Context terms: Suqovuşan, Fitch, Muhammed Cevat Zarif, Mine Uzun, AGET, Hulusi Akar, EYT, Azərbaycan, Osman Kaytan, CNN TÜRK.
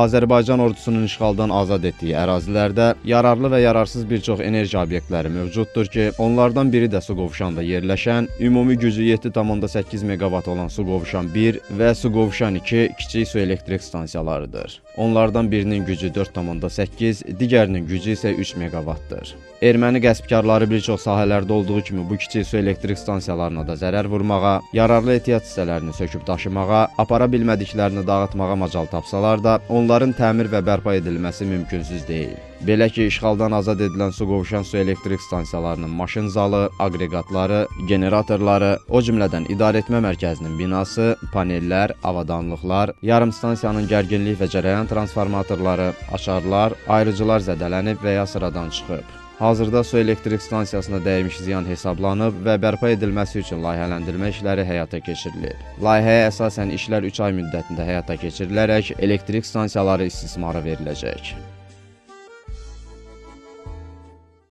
Azərbaycan ordusunun işğaldan azad etdiyi ərazilərdə yararlı və yararsız bir çox enerji obyektləri mövcuddur ki, onlardan biri də Suqovuşanda yerləşən, ümumi gücü 7,8 megavat olan Suqovuşan 1 və Suqovuşan 2 kiçik su elektrik stansiyalarıdır. Onlardan birinin gücü 4,8, digərinin gücü isə 3 megavatdır. Erməni qəsbkarları bir çox sahələrdə olduğu kimi bu kiçik su elektrik stansiyalarına da zərər vurmağa, yararlı ehtiyat hissələrini söküb daşımağa, apara bilmədiklərini dağıtmağa macal tapsalar da, onların təmir və bərpa edilməsi mümkünsüz deyil. Belə ki, işğaldan azad edilən Suqovuşan su elektrik stansiyalarının maşın zalı, aqreqatları, generatorları, o cümlədən idarəetmə mərkəzinin binası, panellər, avadanlıqlar, yarımstansiyanın gərginlik və cərəyan transformatorları, açarlar, ayrıcılar zədələnib və ya sıradan çıxıb. Hazırda su elektrik stansiyasına dəymiş ziyan hesablanıb və bərpa edilməsi üçün layihələndirmə işləri həyata keçirilir. Layihəyə əsasən işlər 3 ay müddətində həyata keçirilərək elektrik stansiyaları istismara veriləcək.